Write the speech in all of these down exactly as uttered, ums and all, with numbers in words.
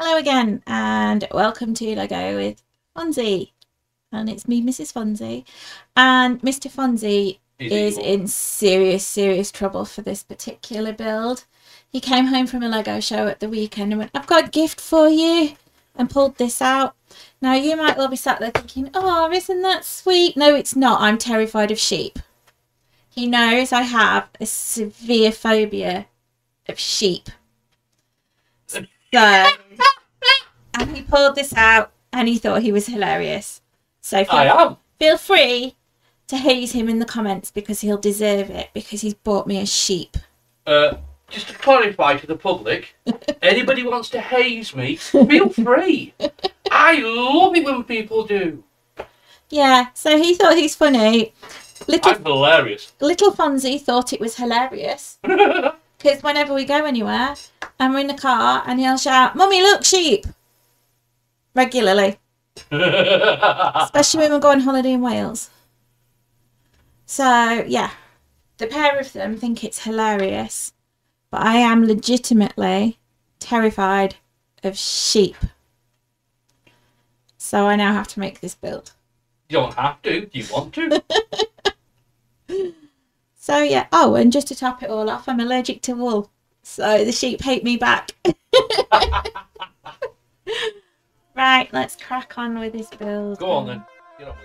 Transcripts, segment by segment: Hello again and welcome to Lego with Fonzie, and it's me, Mrs Fonzie, and Mr Fonzie is in serious serious trouble for this particular build. He came home from a Lego show at the weekend and went, "I've got a gift for you," and pulled this out. Now you might well be sat there thinking, "Oh, isn't that sweet?" No, it's not. I'm terrified of sheep. He knows I have a severe phobia of sheep. So, and he pulled this out and he thought he was hilarious. So feel, I am. feel free to haze him in the comments, because he'll deserve it, because he's bought me a sheep. Uh, just to clarify to the public, anybody wants to haze me, feel free. I love it when people do. Yeah, so he thought he's funny. Little, I'm hilarious. Little Fonzie thought it was hilarious. Because whenever we go anywhere and we're in the car, and he'll shout, "Mummy, look, sheep!" regularly. Especially when we go on holiday in Wales. So, yeah. The pair of them think it's hilarious. But I am legitimately terrified of sheep. So I now have to make this build. You don't have to. You want to. So, yeah. Oh, and just to top it all off, I'm allergic to wool. So the sheep hate me back. Right, let's crack on with this build. Go on then. Get on with it.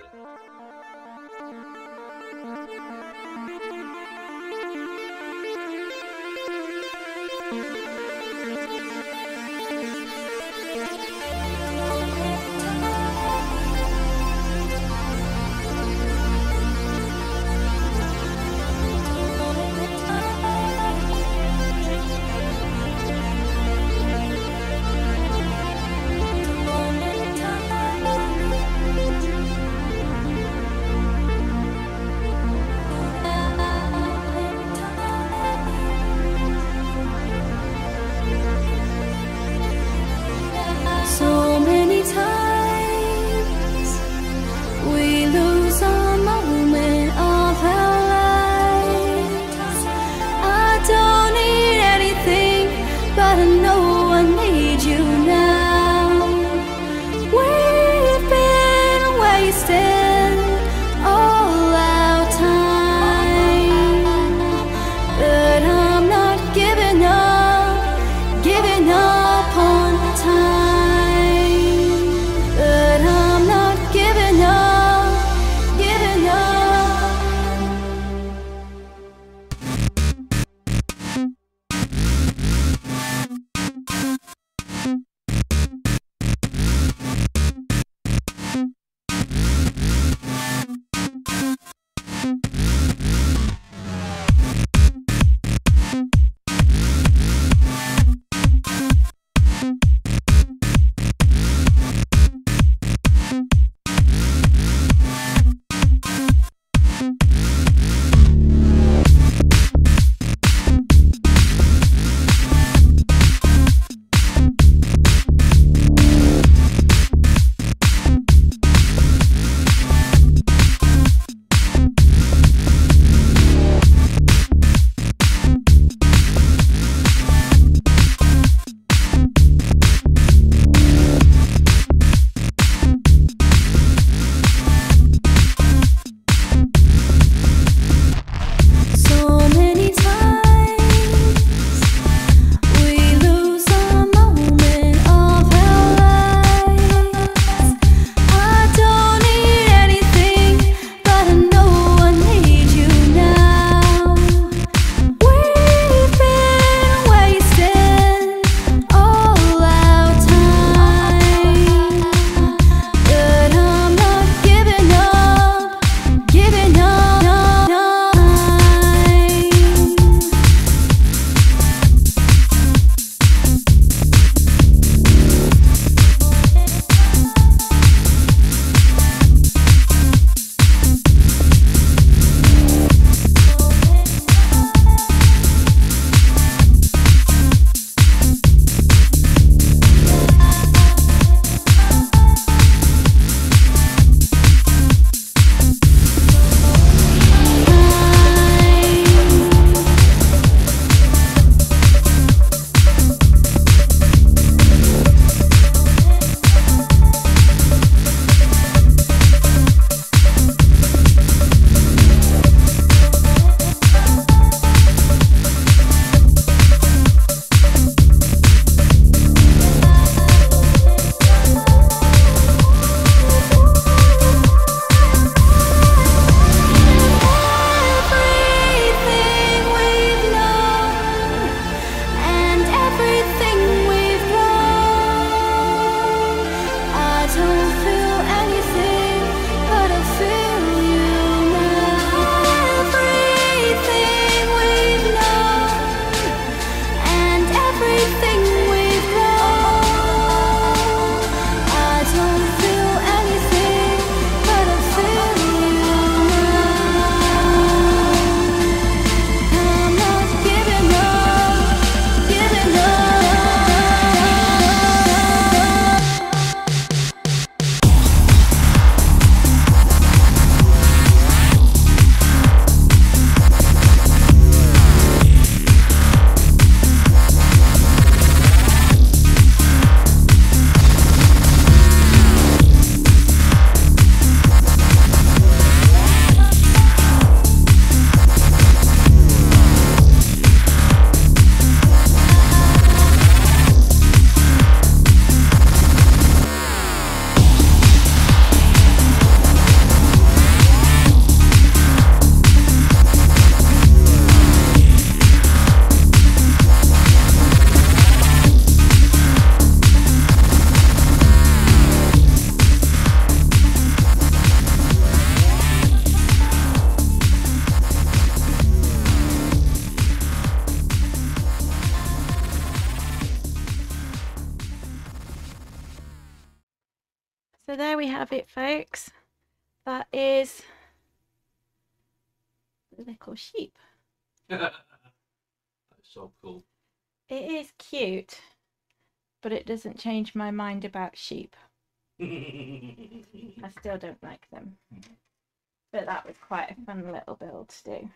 So there we have it, folks. That is the little sheep. That's so cool. It is cute, but it doesn't change my mind about sheep. I still don't like them. But that was quite a fun little build to do.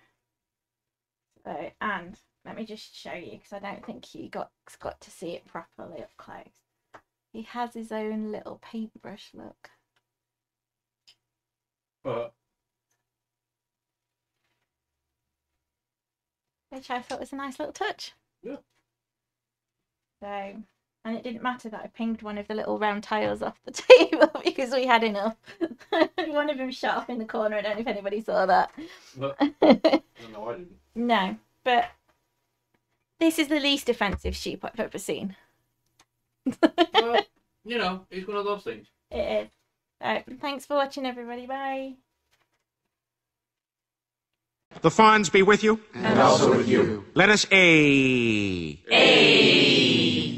So, and let me just show you, because I don't think you got got to see it properly up close. He has his own little paintbrush, look. But which I thought was a nice little touch. Yeah. So, and it didn't matter that I pinged one of the little round tiles off the table because we had enough. One of them shut off in the corner. I don't know if anybody saw that. No, no, I didn't. No, but this is the least offensive sheep I've ever seen. Well, you know, it's one of those things. It is. Right, thanks for watching, everybody. Bye. The Fonz be with you. And also with you. Let us a... A...